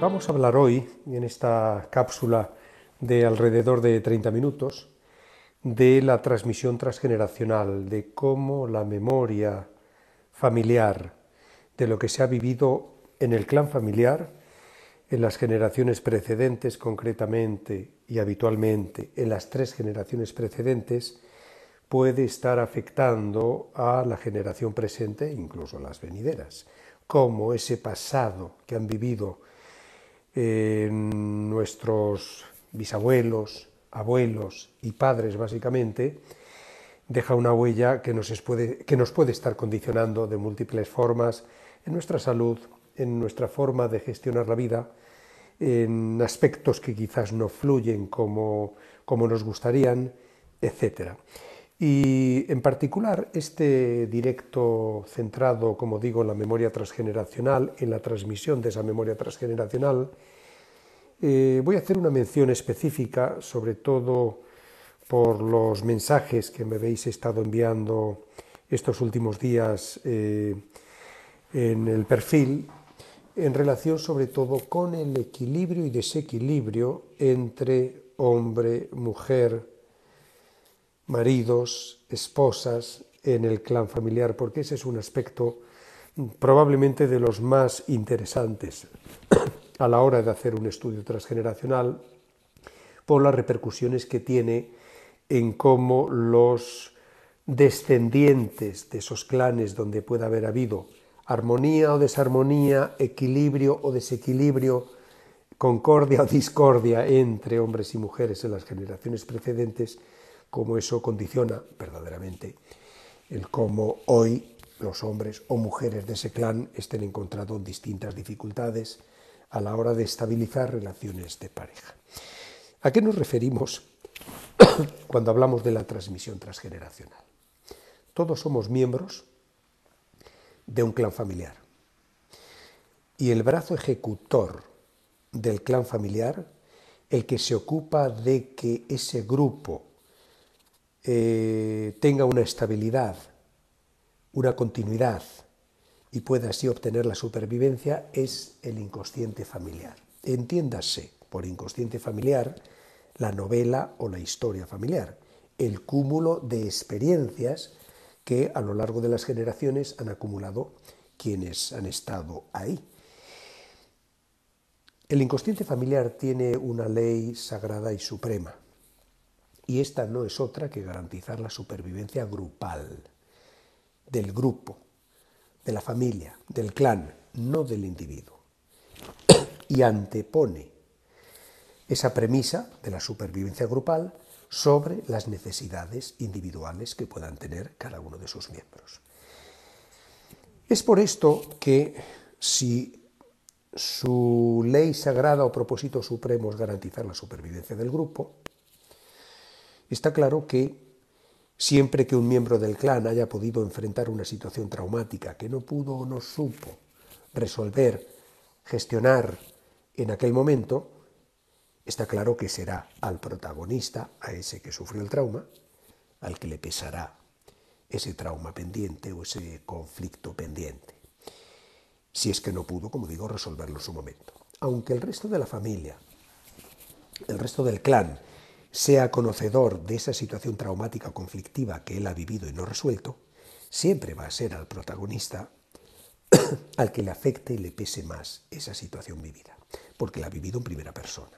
Vamos a hablar hoy, en esta cápsula de alrededor de 30 minutos, de la transmisión transgeneracional, de cómo la memoria familiar, de lo que se ha vivido en el clan familiar, en las generaciones precedentes concretamente y habitualmente, en las tres generaciones precedentes, puede estar afectando a la generación presente e incluso a las venideras. Cómo ese pasado que han vivido nuestros bisabuelos, abuelos y padres, básicamente, deja una huella que nos puede estar condicionando de múltiples formas en nuestra salud, en nuestra forma de gestionar la vida, en aspectos que quizás no fluyen como nos gustarían, etc. Y en particular este directo centrado, como digo, en la memoria transgeneracional, en la transmisión de esa memoria transgeneracional, voy a hacer una mención específica, sobre todo por los mensajes que me habéis estado enviando estos últimos días en el perfil, en relación sobre todo con el equilibrio y desequilibrio entre hombre, mujer, maridos, esposas en el clan familiar, porque ese es un aspecto probablemente de los más interesantes a la hora de hacer un estudio transgeneracional, por las repercusiones que tiene en cómo los descendientes de esos clanes donde pueda haber habido armonía o desarmonía, equilibrio o desequilibrio, concordia o discordia entre hombres y mujeres en las generaciones precedentes, cómo eso condiciona verdaderamente el cómo hoy los hombres o mujeres de ese clan estén encontrando distintas dificultades a la hora de estabilizar relaciones de pareja. ¿A qué nos referimos cuando hablamos de la transmisión transgeneracional? Todos somos miembros de un clan familiar y el brazo ejecutor del clan familiar, el que se ocupa de que ese grupo tenga una estabilidad, una continuidad y pueda así obtener la supervivencia, es el inconsciente familiar. Entiéndase por inconsciente familiar la novela o la historia familiar, el cúmulo de experiencias que a lo largo de las generaciones han acumulado quienes han estado ahí. El inconsciente familiar tiene una ley sagrada y suprema, y esta no es otra que garantizar la supervivencia grupal, del grupo, de la familia, del clan, no del individuo. Y antepone esa premisa de la supervivencia grupal sobre las necesidades individuales que puedan tener cada uno de sus miembros. Es por esto que si su ley sagrada o propósito supremo es garantizar la supervivencia del grupo, está claro que siempre que un miembro del clan haya podido enfrentar una situación traumática que no pudo o no supo resolver, gestionar en aquel momento, está claro que será al protagonista, a ese que sufrió el trauma, al que le pesará ese trauma pendiente o ese conflicto pendiente, si es que no pudo, como digo, resolverlo en su momento. Aunque el resto de la familia, el resto del clan, sea conocedor de esa situación traumática o conflictiva que él ha vivido y no resuelto, siempre va a ser al protagonista al que le afecte y le pese más esa situación vivida, porque la ha vivido en primera persona.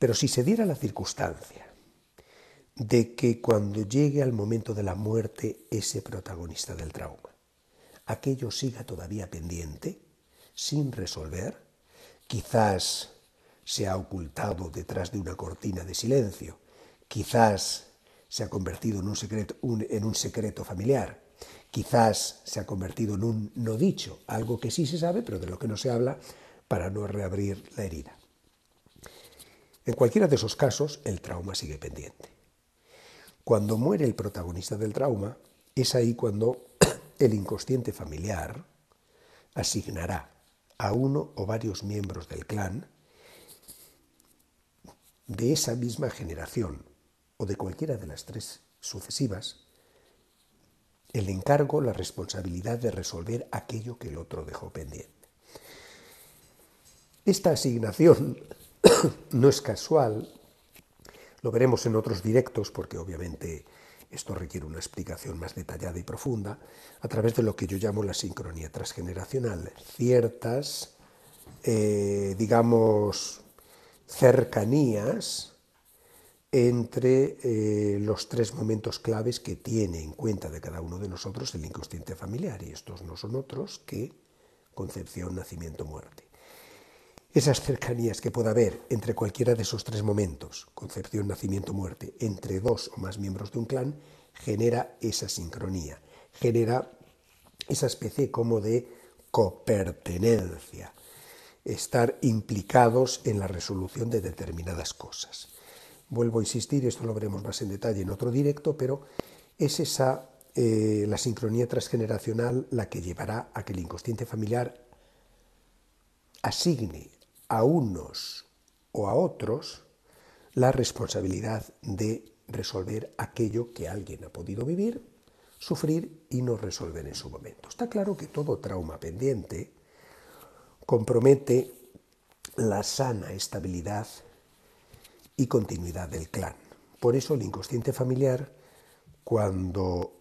Pero si se diera la circunstancia de que cuando llegue al momento de la muerte ese protagonista del trauma, aquello siga todavía pendiente, sin resolver, quizás se ha ocultado detrás de una cortina de silencio, quizás se ha convertido en un secreto familiar, quizás se ha convertido en un no dicho, algo que sí se sabe, pero de lo que no se habla, para no reabrir la herida. En cualquiera de esos casos, el trauma sigue pendiente. Cuando muere el protagonista del trauma, es ahí cuando el inconsciente familiar asignará a uno o varios miembros del clan de esa misma generación o de cualquiera de las tres sucesivas, el encargo, la responsabilidad de resolver aquello que el otro dejó pendiente. Esta asignación no es casual, lo veremos en otros directos, porque obviamente esto requiere una explicación más detallada y profunda, a través de lo que yo llamo la sincronía transgeneracional. Ciertas, digamos, cercanías entre los tres momentos claves que tiene en cuenta de cada uno de nosotros el inconsciente familiar, y estos no son otros que concepción, nacimiento, muerte. Esas cercanías que pueda haber entre cualquiera de esos tres momentos, concepción, nacimiento, muerte, entre dos o más miembros de un clan, genera esa sincronía, genera esa especie como de copertenencia, estar implicados en la resolución de determinadas cosas. Vuelvo a insistir, esto lo veremos más en detalle en otro directo, pero es esa, la sincronía transgeneracional, la que llevará a que el inconsciente familiar asigne a unos o a otros la responsabilidad de resolver aquello que alguien ha podido vivir, sufrir y no resolver en su momento. Está claro que todo trauma pendiente compromete la sana estabilidad y continuidad del clan. Por eso el inconsciente familiar, cuando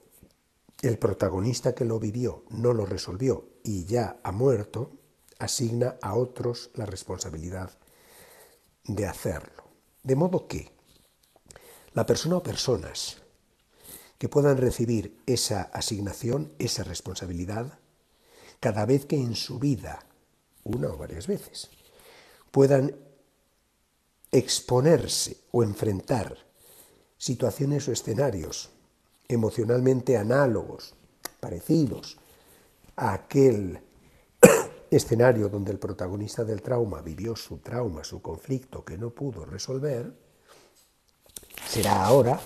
el protagonista que lo vivió no lo resolvió y ya ha muerto, asigna a otros la responsabilidad de hacerlo. De modo que la persona o personas que puedan recibir esa asignación, esa responsabilidad, cada vez que en su vida, una o varias veces, puedan exponerse o enfrentar situaciones o escenarios emocionalmente análogos, parecidos a aquel escenario donde el protagonista del trauma vivió su trauma, su conflicto que no pudo resolver, será ahora,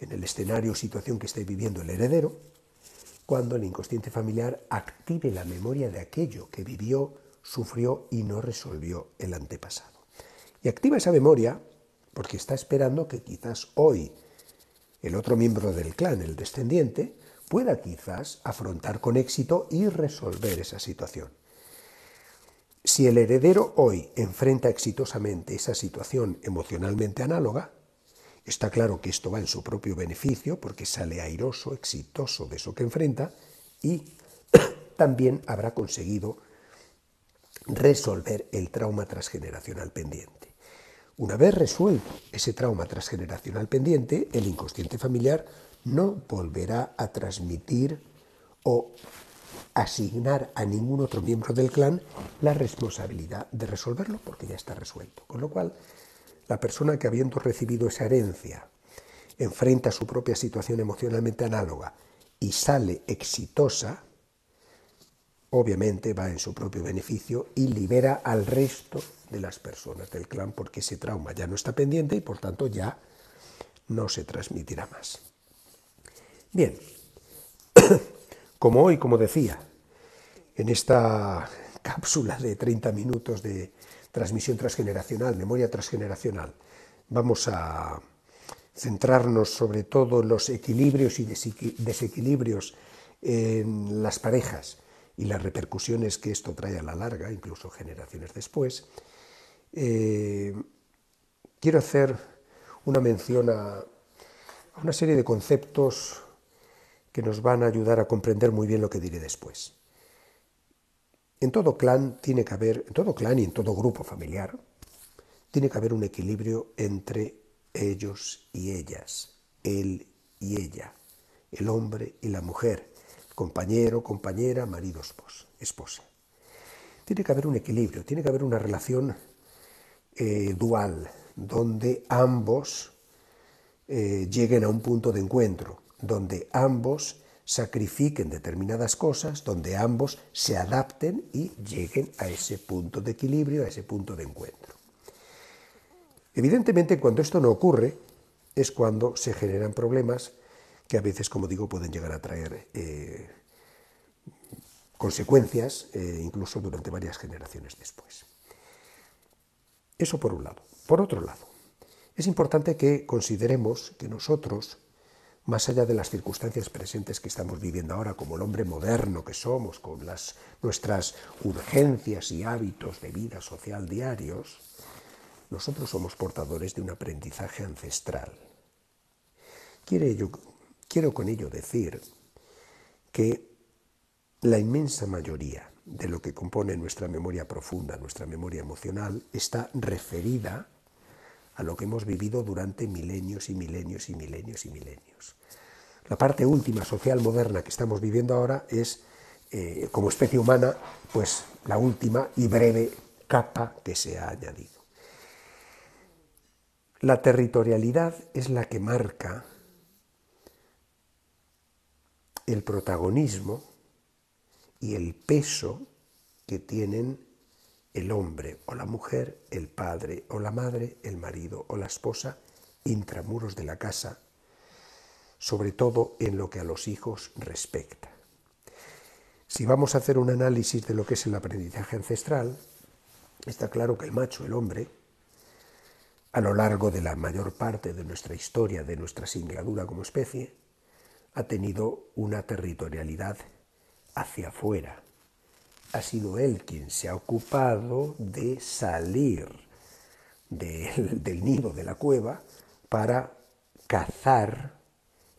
en el escenario o situación que esté viviendo el heredero, cuando el inconsciente familiar active la memoria de aquello que vivió, sufrió y no resolvió el antepasado. Y activa esa memoria porque está esperando que quizás hoy el otro miembro del clan, el descendiente, pueda quizás afrontar con éxito y resolver esa situación. Si el heredero hoy enfrenta exitosamente esa situación emocionalmente análoga, está claro que esto va en su propio beneficio porque sale airoso, exitoso de eso que enfrenta y también habrá conseguido resolver el trauma transgeneracional pendiente. Una vez resuelto ese trauma transgeneracional pendiente, el inconsciente familiar no volverá a transmitir o asignar a ningún otro miembro del clan la responsabilidad de resolverlo porque ya está resuelto. Con lo cual, la persona que habiendo recibido esa herencia enfrenta su propia situación emocionalmente análoga y sale exitosa, obviamente va en su propio beneficio y libera al resto de las personas del clan porque ese trauma ya no está pendiente y por tanto ya no se transmitirá más. Bien, como hoy, como decía, en esta cápsula de 30 minutos de transmisión transgeneracional, memoria transgeneracional, vamos a centrarnos sobre todo en los equilibrios y desequilibrios en las parejas y las repercusiones que esto trae a la larga, incluso generaciones después. Quiero hacer una mención a una serie de conceptos que nos van a ayudar a comprender muy bien lo que diré después. En todo clan tiene que haber, en todo clan y en todo grupo familiar, tiene que haber un equilibrio entre ellos y ellas, él y ella, el hombre y la mujer, compañero, compañera, marido, esposa. Tiene que haber un equilibrio, tiene que haber una relación dual, donde ambos lleguen a un punto de encuentro, donde ambos sacrifiquen determinadas cosas, donde ambos se adapten y lleguen a ese punto de equilibrio, a ese punto de encuentro. Evidentemente, cuando esto no ocurre, es cuando se generan problemas que a veces, como digo, pueden llegar a traer consecuencias, incluso durante varias generaciones después. Eso por un lado. Por otro lado, es importante que consideremos que nosotros más allá de las circunstancias presentes que estamos viviendo ahora, como el hombre moderno que somos, con nuestras urgencias y hábitos de vida social diarios, nosotros somos portadores de un aprendizaje ancestral. Quiero con ello decir que la inmensa mayoría de lo que compone nuestra memoria profunda, nuestra memoria emocional, está referida a lo que hemos vivido durante milenios y milenios y milenios y milenios. La parte última social moderna que estamos viviendo ahora es, como especie humana, pues la última y breve capa que se ha añadido. La territorialidad es la que marca el protagonismo y el peso que tienen el hombre o la mujer, el padre o la madre, el marido o la esposa, intramuros de la casa, sobre todo en lo que a los hijos respecta. Si vamos a hacer un análisis de lo que es el aprendizaje ancestral, está claro que el macho, el hombre, a lo largo de la mayor parte de nuestra historia, de nuestra singladura como especie, ha tenido una territorialidad hacia afuera. Ha sido él quien se ha ocupado de salir del nido, de la cueva, para cazar,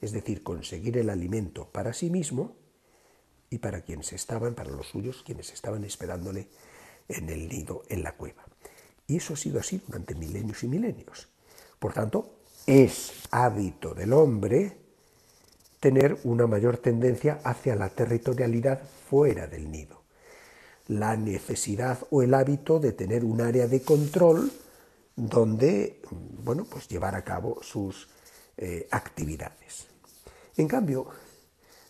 es decir, conseguir el alimento para sí mismo y para quienes estaban, para los suyos, quienes estaban esperándole en el nido, en la cueva. Y eso ha sido así durante milenios y milenios. Por tanto, es hábito del hombre tener una mayor tendencia hacia la territorialidad fuera del nido. La necesidad o el hábito de tener un área de control donde, bueno, pues llevar a cabo sus actividades. En cambio,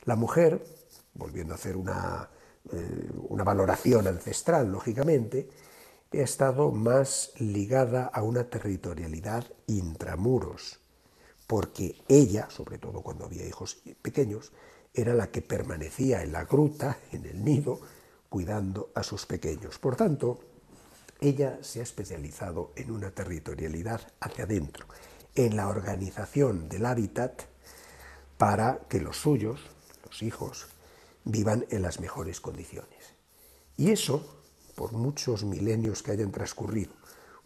la mujer, volviendo a hacer una valoración ancestral, lógicamente, ha estado más ligada a una territorialidad intramuros, porque ella, sobre todo cuando había hijos pequeños, era la que permanecía en la gruta, en el nido, cuidando a sus pequeños. Por tanto, ella se ha especializado en una territorialidad hacia adentro, en la organización del hábitat para que los suyos, los hijos, vivan en las mejores condiciones. Y eso, por muchos milenios que hayan transcurrido,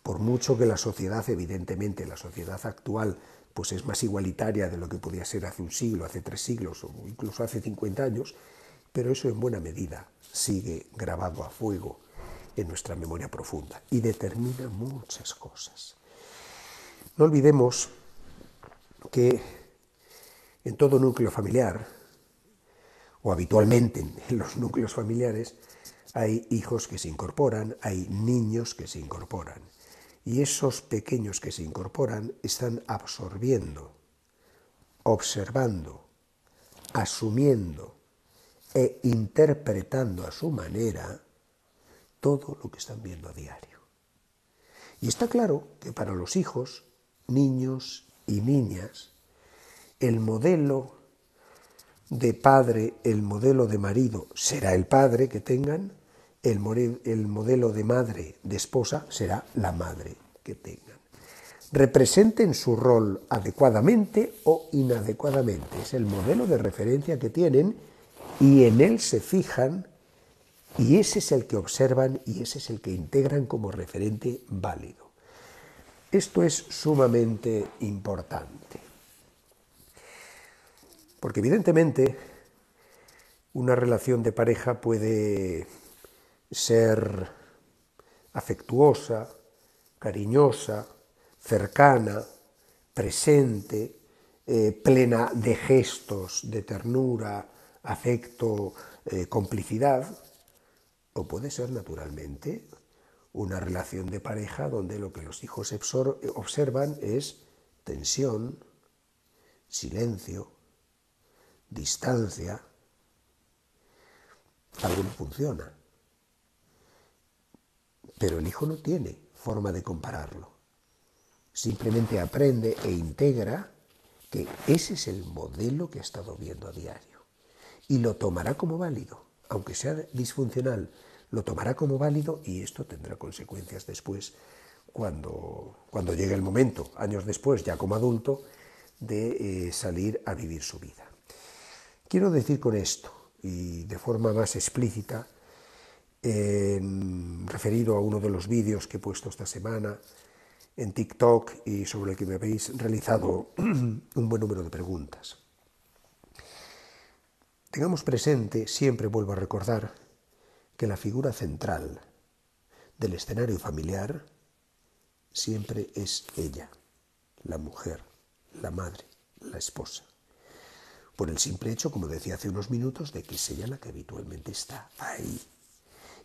por mucho que la sociedad, evidentemente, la sociedad actual, pues es más igualitaria de lo que podía ser hace un siglo, hace 3 siglos o incluso hace 50 años, pero eso en buena medida sigue grabado a fuego en nuestra memoria profunda y determina muchas cosas. No olvidemos que en todo núcleo familiar, o habitualmente en los núcleos familiares, hay hijos que se incorporan, hay niños que se incorporan, y esos pequeños que se incorporan están absorbiendo, observando, asumiendo e interpretando a su manera todo lo que están viendo a diario. Y está claro que para los hijos, niños y niñas, el modelo de padre, el modelo de marido será el padre que tengan, el modelo de madre, de esposa, será la madre que tengan. Representen su rol adecuadamente o inadecuadamente, es el modelo de referencia que tienen, y en él se fijan, y ese es el que observan, y ese es el que integran como referente válido. Esto es sumamente importante, porque evidentemente una relación de pareja puede ser afectuosa, cariñosa, cercana, presente, plena de gestos, de ternura, afecto, complicidad, o puede ser naturalmente una relación de pareja donde lo que los hijos observan es tensión, silencio, distancia. Algo no funciona, pero el hijo no tiene forma de compararlo, simplemente aprende e integra que ese es el modelo que ha estado viendo a diario. Y lo tomará como válido, aunque sea disfuncional, lo tomará como válido, y esto tendrá consecuencias después, cuando llegue el momento, años después, ya como adulto, de salir a vivir su vida. Quiero decir con esto, y de forma más explícita, referido a uno de los vídeos que he puesto esta semana en TikTok y sobre el que me habéis realizado un buen número de preguntas. Tengamos presente, siempre vuelvo a recordar, que la figura central del escenario familiar siempre es ella, la mujer, la madre, la esposa, por el simple hecho, como decía hace unos minutos, de que es ella la que habitualmente está ahí,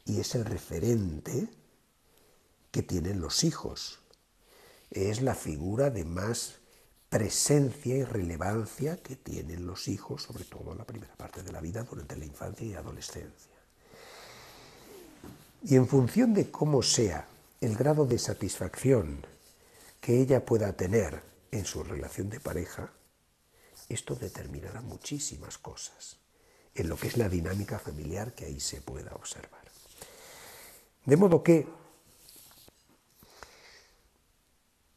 y es el referente que tienen los hijos, es la figura de más presencia y relevancia que tienen los hijos, sobre todo en la primera parte de la vida, durante la infancia y adolescencia. Y en función de cómo sea el grado de satisfacción que ella pueda tener en su relación de pareja, esto determinará muchísimas cosas en lo que es la dinámica familiar que ahí se pueda observar. De modo que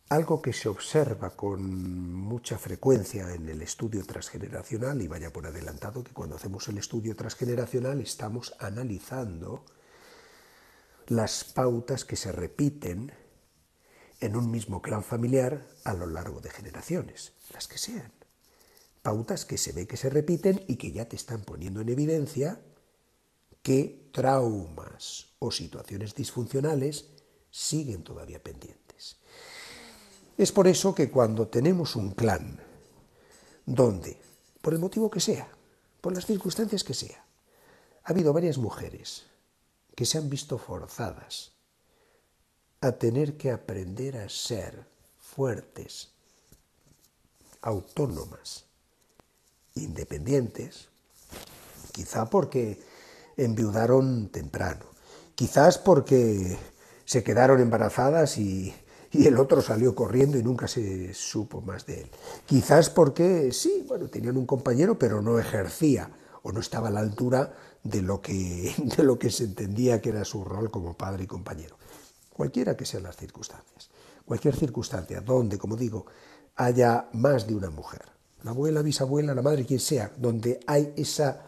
algo que se observa con mucha frecuencia en el estudio transgeneracional, y vaya por adelantado que cuando hacemos el estudio transgeneracional estamos analizando las pautas que se repiten en un mismo clan familiar a lo largo de generaciones, las que sean. Pautas que se ve que se repiten y que ya te están poniendo en evidencia que traumas o situaciones disfuncionales siguen todavía pendientes. Es por eso que cuando tenemos un clan donde, por el motivo que sea, por las circunstancias que sea, ha habido varias mujeres que se han visto forzadas a tener que aprender a ser fuertes, autónomas, independientes, quizá porque enviudaron temprano, quizás porque se quedaron embarazadas y el otro salió corriendo y nunca se supo más de él, quizás porque, sí, bueno, tenían un compañero pero no ejercía o no estaba a la altura de lo que se entendía que era su rol como padre y compañero. Cualquiera que sean las circunstancias, cualquier circunstancia donde, como digo, haya más de una mujer, la abuela, bisabuela, la madre, quien sea, donde hay esa,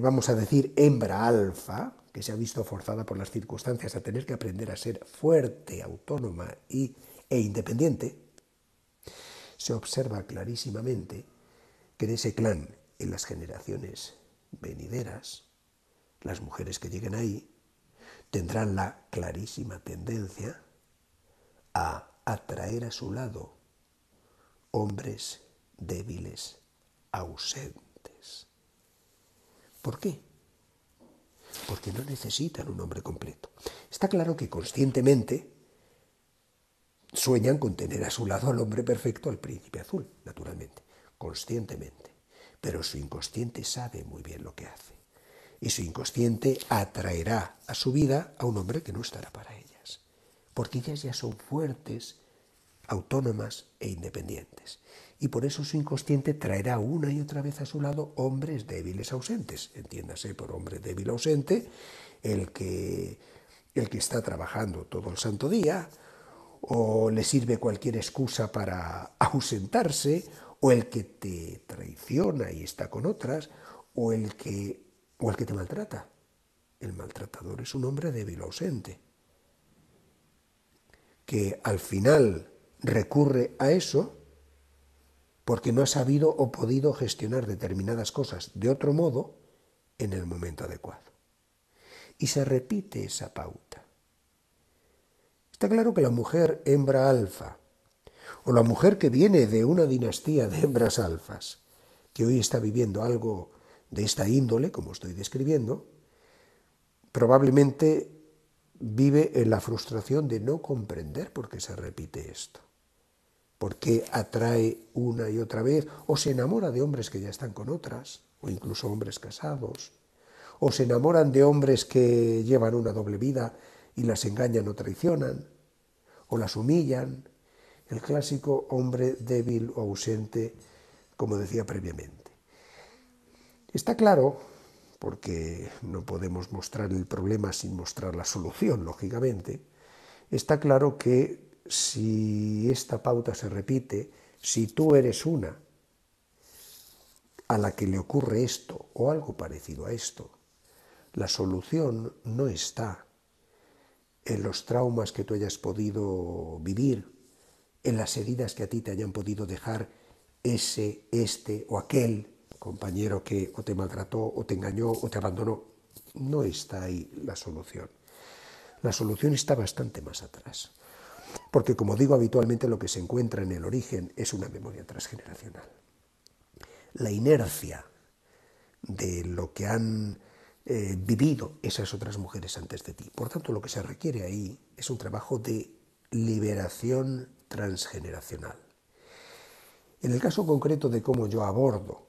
vamos a decir, hembra alfa, que se ha visto forzada por las circunstancias a tener que aprender a ser fuerte, autónoma e independiente, se observa clarísimamente que en ese clan, en las generaciones venideras, las mujeres que lleguen ahí tendrán la clarísima tendencia a atraer a su lado hombres débiles, ausentes. ¿Por qué? Porque no necesitan un hombre completo. Está claro que conscientemente sueñan con tener a su lado al hombre perfecto, al príncipe azul, naturalmente, conscientemente. Pero su inconsciente sabe muy bien lo que hace. Y su inconsciente atraerá a su vida a un hombre que no estará para ellas. Porque ellas ya son fuertes, autónomas e independientes. Y por eso su inconsciente traerá una y otra vez a su lado hombres débiles ausentes. Entiéndase por hombre débil ausente el que está trabajando todo el santo día, o le sirve cualquier excusa para ausentarse, o el que te traiciona y está con otras, o el que te maltrata. El maltratador es un hombre débil ausente, que al final recurre a eso porque no ha sabido o podido gestionar determinadas cosas de otro modo en el momento adecuado. Y se repite esa pauta. Está claro que la mujer hembra alfa, o la mujer que viene de una dinastía de hembras alfas, que hoy está viviendo algo de esta índole, como estoy describiendo, probablemente vive en la frustración de no comprender por qué se repite esto, por qué atrae una y otra vez, o se enamora de hombres que ya están con otras, o incluso hombres casados, o se enamoran de hombres que llevan una doble vida y las engañan o traicionan, o las humillan. El clásico hombre débil o ausente, como decía previamente. Está claro, porque no podemos mostrar el problema sin mostrar la solución, lógicamente, está claro que si esta pauta se repite, Si tú eres una a la que le ocurre esto o algo parecido a esto, la solución no está en los traumas que tú hayas podido vivir, en las heridas que a ti te hayan podido dejar ese, este o aquel compañero que o te maltrató, o te engañó, o te abandonó. No está ahí la solución. La solución está bastante más atrás. Porque, como digo, habitualmente lo que se encuentra en el origen es una memoria transgeneracional. La inercia de lo que han vivido esas otras mujeres antes de ti. Por tanto, lo que se requiere ahí es un trabajo de liberación transgeneracional. En el caso concreto de cómo yo abordo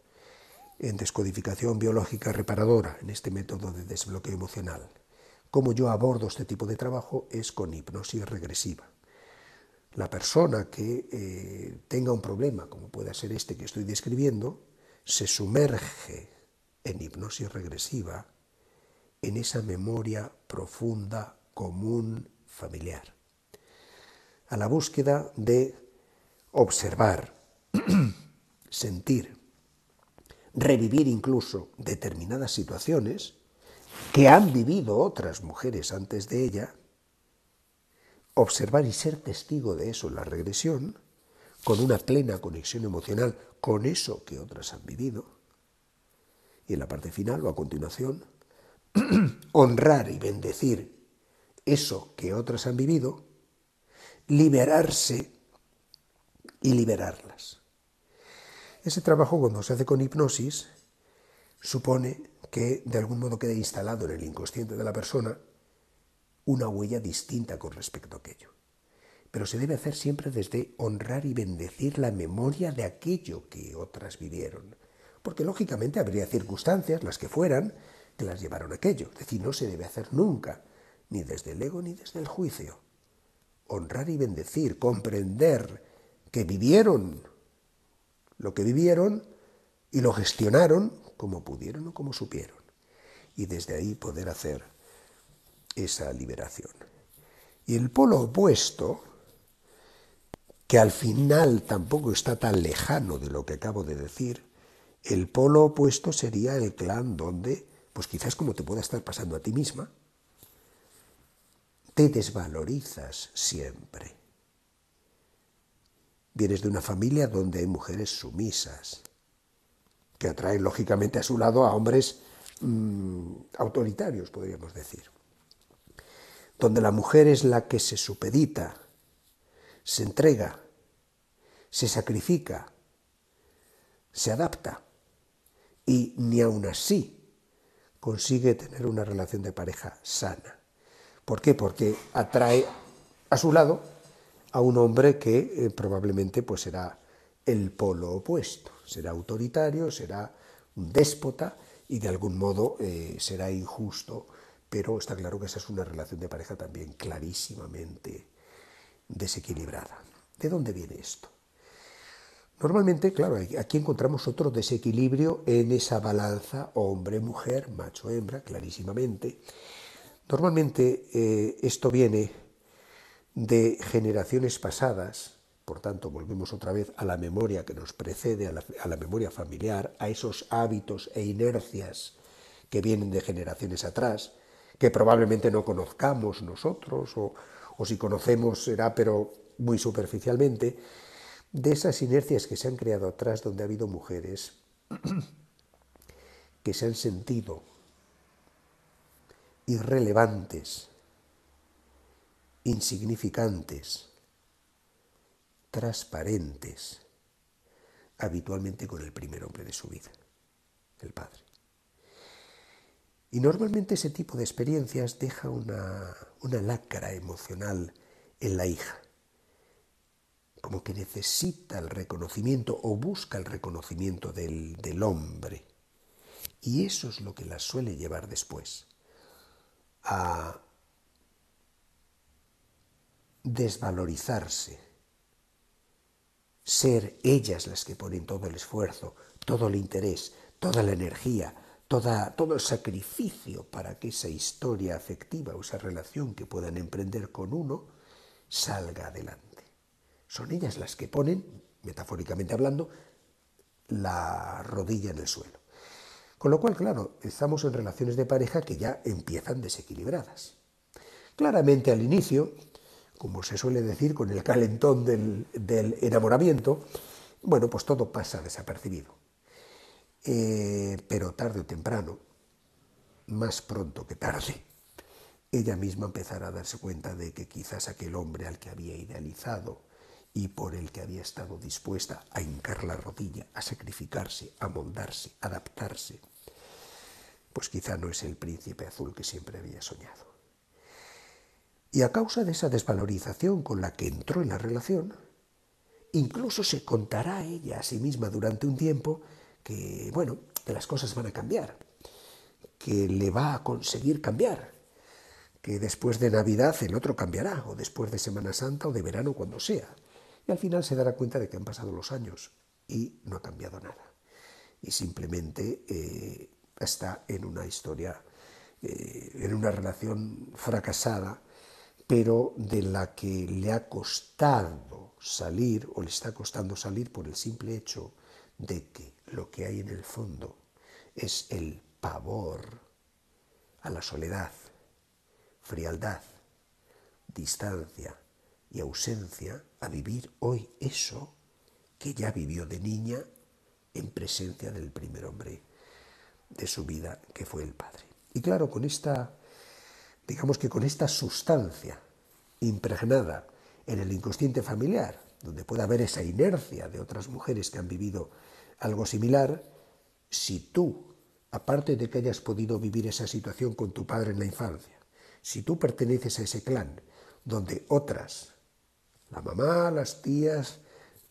en descodificación biológica reparadora, en este método de desbloqueo emocional, cómo yo abordo este tipo de trabajo es con hipnosis regresiva. La persona que tenga un problema, como pueda ser este que estoy describiendo, se sumerge en hipnosis regresiva en esa memoria profunda, común, familiar, a la búsqueda de observar, sentir, revivir incluso determinadas situaciones que han vivido otras mujeres antes de ella, observar y ser testigo de eso en la regresión, con una plena conexión emocional con eso que otras han vivido, y en la parte final o a continuación, honrar y bendecir eso que otras han vivido, liberarse y liberarlas. Ese trabajo, cuando se hace con hipnosis, supone que de algún modo quede instalado en el inconsciente de la persona una huella distinta con respecto a aquello. Pero se debe hacer siempre desde honrar y bendecir la memoria de aquello que otras vivieron. Porque lógicamente habría circunstancias, las que fueran, que las llevaron a aquello. Es decir, no se debe hacer nunca, ni desde el ego ni desde el juicio. Honrar y bendecir, comprender que vivieron lo que vivieron y lo gestionaron como pudieron o como supieron. Y desde ahí poder hacer esa liberación. Y el polo opuesto, que al final tampoco está tan lejano de lo que acabo de decir, el polo opuesto sería el clan donde, pues quizás como te pueda estar pasando a ti misma, te desvalorizas siempre. Vienes de una familia donde hay mujeres sumisas, que atraen lógicamente a su lado a hombres autoritarios, podríamos decir. Donde la mujer es la que se supedita, se entrega, se sacrifica, se adapta y ni aun así consigue tener una relación de pareja sana. ¿Por qué? Porque atrae a su lado a un hombre que probablemente pues será el polo opuesto, será autoritario, será un déspota y de algún modo será injusto, pero está claro que esa es una relación de pareja también clarísimamente desequilibrada. ¿De dónde viene esto? Normalmente, claro, aquí encontramos otro desequilibrio en esa balanza hombre-mujer, macho-hembra, clarísimamente. Normalmente esto viene de generaciones pasadas, por tanto volvemos otra vez a la memoria que nos precede, a la memoria familiar, a esos hábitos e inercias que vienen de generaciones atrás, que probablemente no conozcamos nosotros, o si conocemos será, pero muy superficialmente, de esas inercias que se han creado atrás donde ha habido mujeres que se han sentido irrelevantes, insignificantes, transparentes, habitualmente con el primer hombre de su vida, el padre. Y normalmente ese tipo de experiencias deja una lacra emocional en la hija, como que necesita el reconocimiento o busca el reconocimiento del hombre. Y eso es lo que la suele llevar después a desvalorizarse, ser ellas las que ponen todo el esfuerzo, todo el interés, toda la energía, todo el sacrificio para que esa historia afectiva o esa relación que puedan emprender con uno salga adelante. Son ellas las que ponen metafóricamente hablando, la rodilla en el suelo. Con lo cual, claro, estamos en relaciones de pareja que ya empiezan desequilibradas. Claramente al inicio, como se suele decir, con el calentón del enamoramiento, bueno, pues todo pasa desapercibido. Pero tarde o temprano, más pronto que tarde, ella misma empezará a darse cuenta de que quizás aquel hombre al que había idealizado y por el que había estado dispuesta a hincar la rodilla, a sacrificarse, a moldarse, a adaptarse, pues quizá no es el príncipe azul que siempre había soñado. Y a causa de esa desvalorización con la que entró en la relación, incluso se contará a ella a sí misma durante un tiempo que, bueno, que las cosas van a cambiar, que le va a conseguir cambiar, que después de Navidad el otro cambiará, o después de Semana Santa o de verano, cuando sea. Y al final se dará cuenta de que han pasado los años y no ha cambiado nada. Y simplemente está en una historia, en una relación fracasada, pero de la que le ha costado salir, o le está costando salir por el simple hecho de que lo que hay en el fondo es el pavor a la soledad, frialdad, distancia y ausencia a vivir hoy eso que ya vivió de niña en presencia del primer hombre de su vida, que fue el padre. Y claro, con esta, digamos que con esta sustancia impregnada en el inconsciente familiar, donde puede haber esa inercia de otras mujeres que han vivido algo similar, si tú, aparte de que hayas podido vivir esa situación con tu padre en la infancia, si tú perteneces a ese clan donde otras, la mamá, las tías,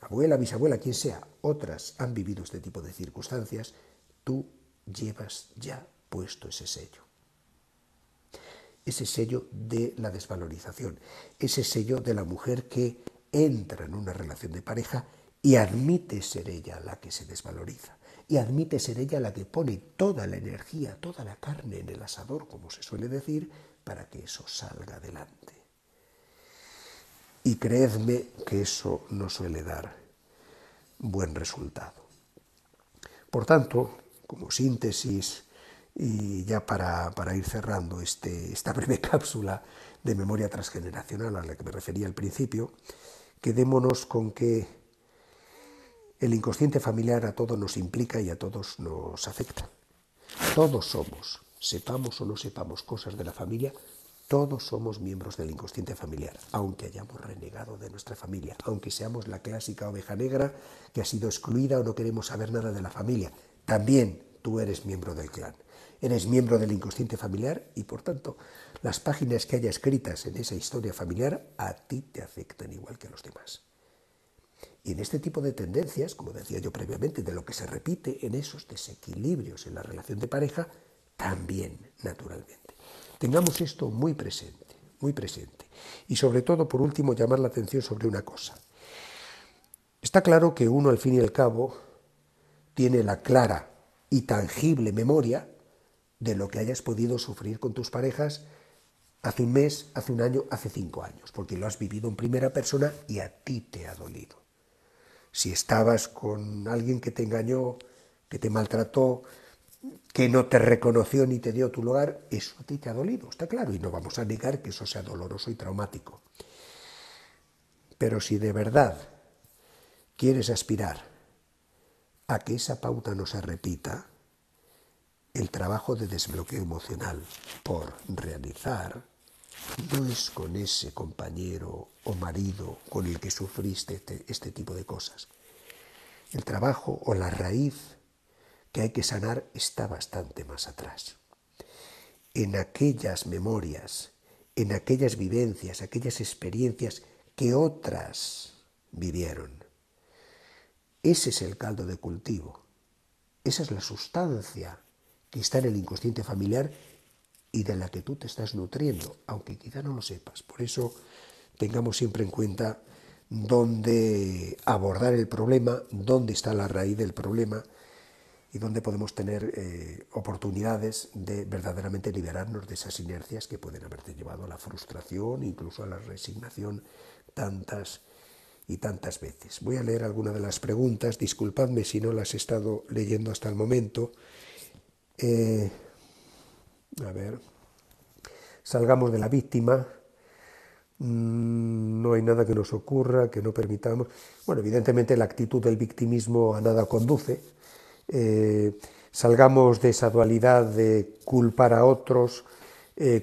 la abuela, bisabuela, quien sea, otras han vivido este tipo de circunstancias, tú llevas ya puesto ese sello de la desvalorización, ese sello de la mujer que entra en una relación de pareja y admite ser ella la que se desvaloriza, y admite ser ella la que pone toda la energía, toda la carne en el asador, como se suele decir, para que eso salga adelante. Y creedme que eso no suele dar buen resultado. Por tanto, como síntesis, y ya para ir cerrando esta breve cápsula de memoria transgeneracional a la que me refería al principio, quedémonos con que el inconsciente familiar a todos nos implica y a todos nos afecta. Todos somos, sepamos o no sepamos cosas de la familia, todos somos miembros del inconsciente familiar, aunque hayamos renegado de nuestra familia, aunque seamos la clásica oveja negra que ha sido excluida o no queremos saber nada de la familia. También tú eres miembro del clan, eres miembro del inconsciente familiar y, por tanto, las páginas que haya escritas en esa historia familiar a ti te afectan igual que a los demás. Y en este tipo de tendencias, como decía yo previamente, de lo que se repite en esos desequilibrios en la relación de pareja, también, naturalmente. Tengamos esto muy presente, muy presente. Y sobre todo, por último, llamar la atención sobre una cosa. Está claro que uno, al fin y al cabo, tiene la clara y tangible memoria de lo que hayas podido sufrir con tus parejas hace un mes, hace un año, hace 5 años, porque lo has vivido en primera persona y a ti te ha dolido. Si estabas con alguien que te engañó, que te maltrató, que no te reconoció ni te dio tu lugar, eso a ti te ha dolido, está claro, y no vamos a negar que eso sea doloroso y traumático. Pero si de verdad quieres aspirar a que esa pauta no se repita, el trabajo de desbloqueo emocional por realizar no es con ese compañero o marido con el que sufriste este tipo de cosas. El trabajo o la raíz que hay que sanar está bastante más atrás. En aquellas memorias, en aquellas vivencias, aquellas experiencias que otras vivieron. Ese es el caldo de cultivo, esa es la sustancia que está en el inconsciente familiar y de la que tú te estás nutriendo, aunque quizá no lo sepas. Por eso tengamos siempre en cuenta dónde abordar el problema, dónde está la raíz del problema, y donde podemos tener oportunidades de verdaderamente liberarnos de esas inercias que pueden haberte llevado a la frustración, incluso a la resignación, tantas y tantas veces. Voy a leer alguna de las preguntas, disculpadme si no las he estado leyendo hasta el momento. A ver, salgamos de la víctima, no hay nada que nos ocurra, que no permitamos. Bueno, evidentemente la actitud del victimismo a nada conduce. Salgamos de esa dualidad de culpar a otros,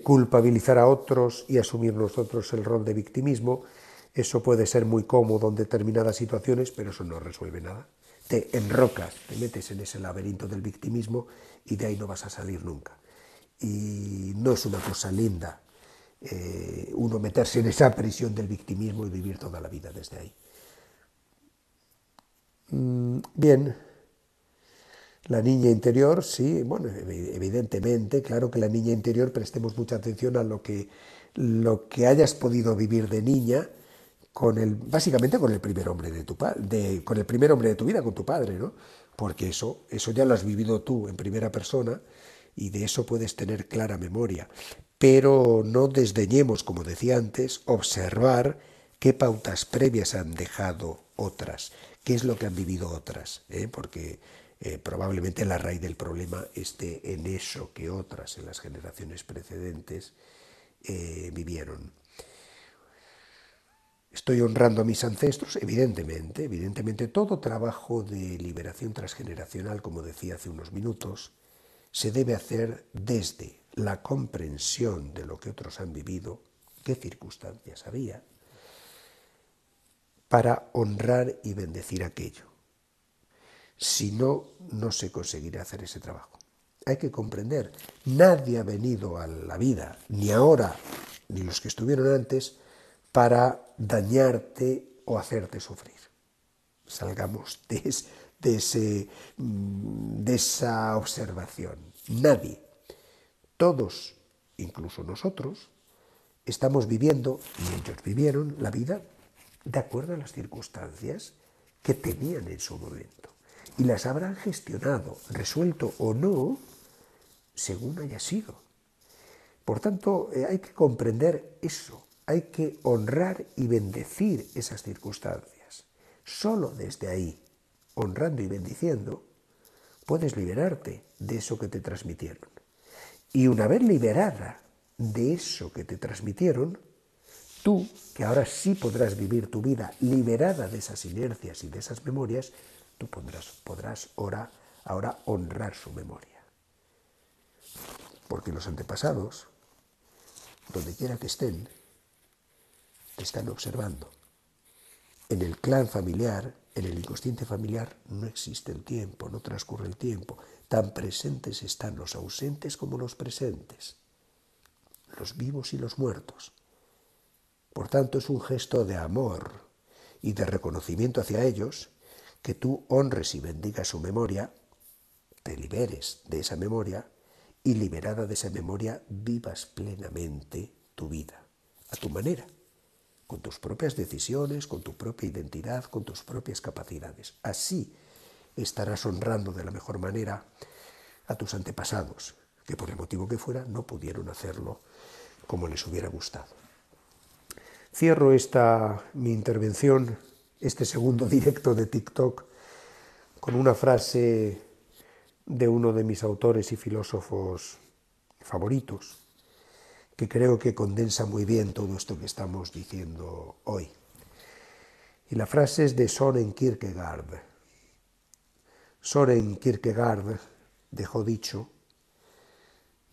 culpabilizar a otros y asumir nosotros el rol de victimismo. Eso puede ser muy cómodo en determinadas situaciones, pero eso no resuelve nada. Te enrocas, te metes en ese laberinto del victimismo y de ahí no vas a salir nunca. Y no es una cosa linda uno meterse en esa prisión del victimismo y vivir toda la vida desde ahí. Bien. La niña interior, sí, bueno, evidentemente, claro que la niña interior, prestemos mucha atención a lo que hayas podido vivir de niña, básicamente con el primer hombre de tu vida, con tu padre, ¿no? Porque eso ya lo has vivido tú en primera persona y de eso puedes tener clara memoria. Pero no desdeñemos, como decía antes, observar qué pautas previas han dejado otras, qué es lo que han vivido otras, porque probablemente la raíz del problema esté en eso que otras en las generaciones precedentes vivieron. ¿Estoy honrando a mis ancestros? Evidentemente, todo trabajo de liberación transgeneracional, como decía hace unos minutos, se debe hacer desde la comprensión de lo que otros han vivido, qué circunstancias había, para honrar y bendecir aquello. Si no, no se conseguirá hacer ese trabajo. Hay que comprender, nadie ha venido a la vida, ni ahora, ni los que estuvieron antes, para dañarte o hacerte sufrir. Salgamos de esa observación. Nadie, todos, incluso nosotros, estamos viviendo, y ellos vivieron la vida, de acuerdo a las circunstancias que tenían en su momento. Y las habrán gestionado, resuelto o no, según haya sido. Por tanto, hay que comprender eso, hay que honrar y bendecir esas circunstancias. Solo desde ahí, honrando y bendiciendo, puedes liberarte de eso que te transmitieron. Y una vez liberada de eso que te transmitieron, tú, que ahora sí podrás vivir tu vida liberada de esas inercias y de esas memorias, tú podrás ahora honrar su memoria. Porque los antepasados, donde quiera que estén, te están observando. En el clan familiar, en el inconsciente familiar, no existe el tiempo, no transcurre el tiempo. Tan presentes están los ausentes como los presentes, los vivos y los muertos. Por tanto, es un gesto de amor y de reconocimiento hacia ellos que tú honres y bendigas su memoria, te liberes de esa memoria y liberada de esa memoria vivas plenamente tu vida, a tu manera, con tus propias decisiones, con tu propia identidad, con tus propias capacidades. Así estarás honrando de la mejor manera a tus antepasados, que por el motivo que fuera no pudieron hacerlo como les hubiera gustado. Cierro mi intervención, este segundo directo de TikTok, con una frase de uno de mis autores y filósofos favoritos, que creo que condensa muy bien todo esto que estamos diciendo hoy. Y la frase es de Søren Kierkegaard. Søren Kierkegaard dejó dicho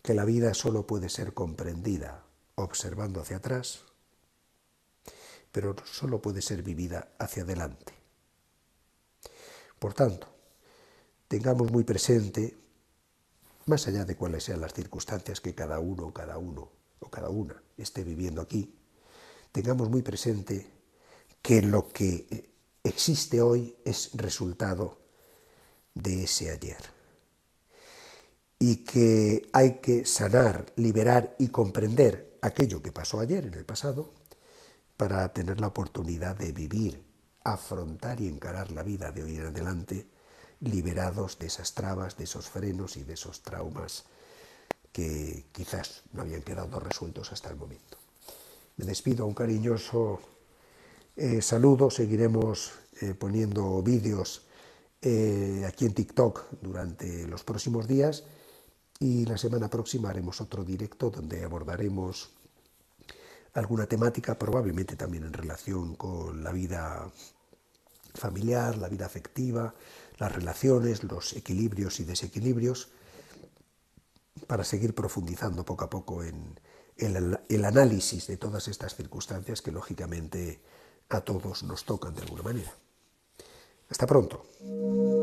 que la vida solo puede ser comprendida observando hacia atrás, pero solo puede ser vivida hacia adelante. Por tanto, tengamos muy presente, más allá de cuáles sean las circunstancias que cada uno o cada una esté viviendo aquí, tengamos muy presente que lo que existe hoy es resultado de ese ayer y que hay que sanar, liberar y comprender aquello que pasó ayer en el pasado, para tener la oportunidad de vivir, afrontar y encarar la vida de hoy en adelante, liberados de esas trabas, de esos frenos y de esos traumas que quizás no habían quedado resueltos hasta el momento. Me despido, un cariñoso Saludo, seguiremos poniendo vídeos aquí en TikTok durante los próximos días y la semana próxima haremos otro directo donde abordaremos alguna temática, probablemente también en relación con la vida familiar, la vida afectiva, las relaciones, los equilibrios y desequilibrios, para seguir profundizando poco a poco en el análisis de todas estas circunstancias que lógicamente a todos nos tocan de alguna manera. Hasta pronto.